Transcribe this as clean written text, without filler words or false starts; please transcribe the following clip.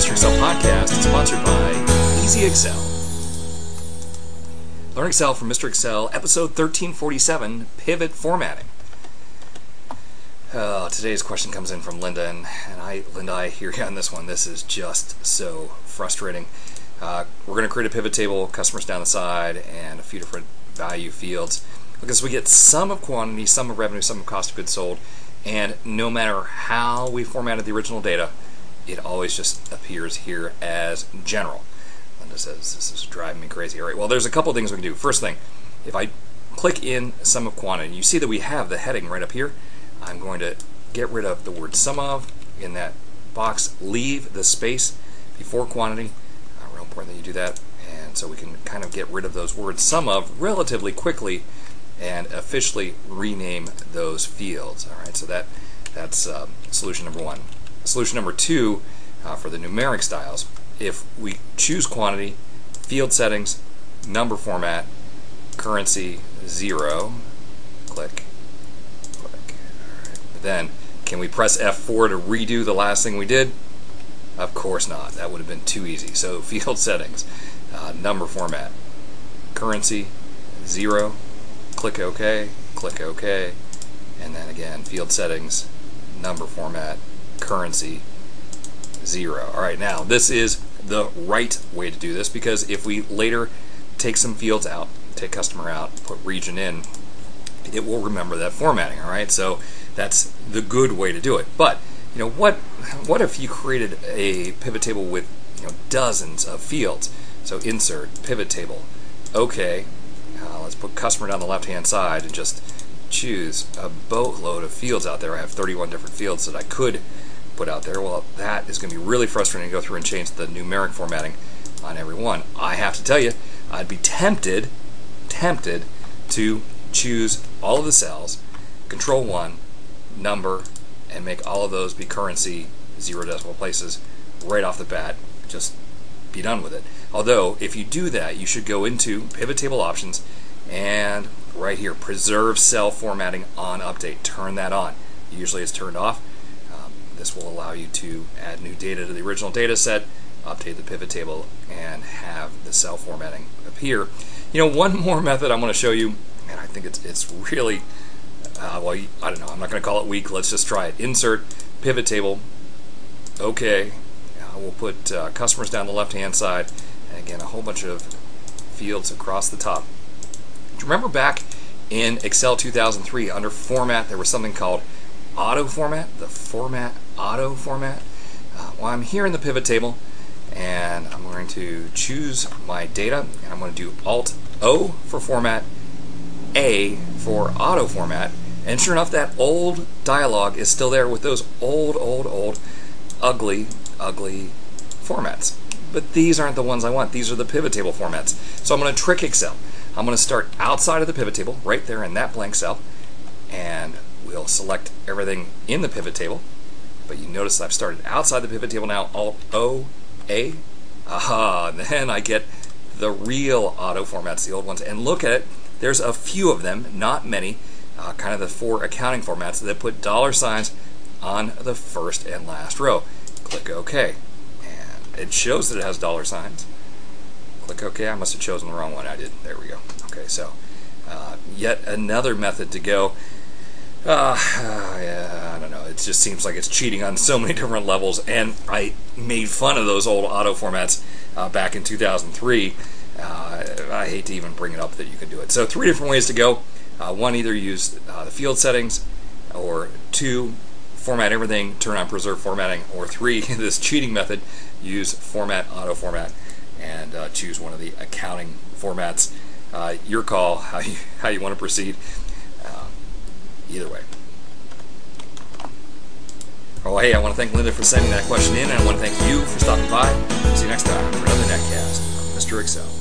Mr. Excel podcast is sponsored by Easy Excel. Learn Excel from Mr. Excel, episode 1347, Pivot Formatting. Today's question comes in from Linda, and Linda, I hear you on this one. This is just so frustrating. We're going to create a pivot table, customers down the side, and a few different value fields. Because we get sum of quantity, sum of revenue, sum of cost of goods sold, and no matter how we formatted the original data, it always just appears here as general. Linda says, this is driving me crazy. All right, well, there's a couple things we can do. First thing, if I click in sum of quantity, you see that we have the heading right up here. I'm going to get rid of the word sum of in that box, leave the space before quantity. Real important that you do that. And so we can kind of get rid of those words sum of relatively quickly and officially rename those fields. All right, so that's solution number one. Solution number two for the numeric styles, if we choose quantity, field settings, number format, currency 0, click. Then, can we press F4 to redo the last thing we did? Of course not. That would have been too easy. So field settings, number format, currency 0, click OK, and then again field settings, number format, currency 0. All right, now this is the right way to do this, because if we later take some fields out, take customer out, put region in, it will remember that formatting. All right, so that's the good way to do it. But you know what if you created a pivot table with, you know, dozens of fields? So insert pivot table. Okay, let's put customer down the left hand side and just choose a boatload of fields out there. I have 31 different fields that I could put out there. Well, that is going to be really frustrating to go through and change the numeric formatting on every one. I have to tell you, I'd be tempted to choose all of the cells, control 1, number, and make all of those be currency 0 decimal places right off the bat. Just be done with it. Although if you do that, you should go into pivot table options and right here, preserve cell formatting on update. Turn that on. Usually it's turned off. This will allow you to add new data to the original data set, update the pivot table, and have the cell formatting appear. You know, one more method I'm going to show you, and I think it's really well, I don't know, I'm not going to call it weak. Let's just try it. Insert pivot table. Okay, we'll put customers down the left hand side, and again a whole bunch of fields across the top. Do you remember back in Excel 2003 under format there was something called AutoFormat, the format AutoFormat? Well, I'm here in the pivot table and I'm going to choose my data, and I'm going to do Alt O for format, A for AutoFormat. And sure enough, that old dialogue is still there with those old, ugly formats. But these aren't the ones I want. These are the pivot table formats. So I'm going to trick Excel. I'm going to start outside of the pivot table, right there in that blank cell, and we'll select everything in the pivot table. But you notice I've started outside the pivot table now, Alt O, A. Aha, and then I get the real auto formats, the old ones. And look at it, there's a few of them, not many. Kind of the four accounting formats that put dollar signs on the first and last row. Click OK, and it shows that it has dollar signs. Click OK. I must have chosen the wrong one. I did. There we go. Okay, so yet another method to go. Yeah, I don't know. It just seems like it's cheating on so many different levels, and I made fun of those old auto formats back in 2003. I hate to even bring it up that you can do it. So 3 different ways to go. One, either use the field settings, or 2, format everything, turn on preserve formatting, or 3, this cheating method, use format auto format, and choose one of the accounting formats. Your call, how you want to proceed. Either way. Oh, hey, I want to thank Linda for sending that question in, and I want to thank you for stopping by. See you next time for another netcast on Mr. Excel.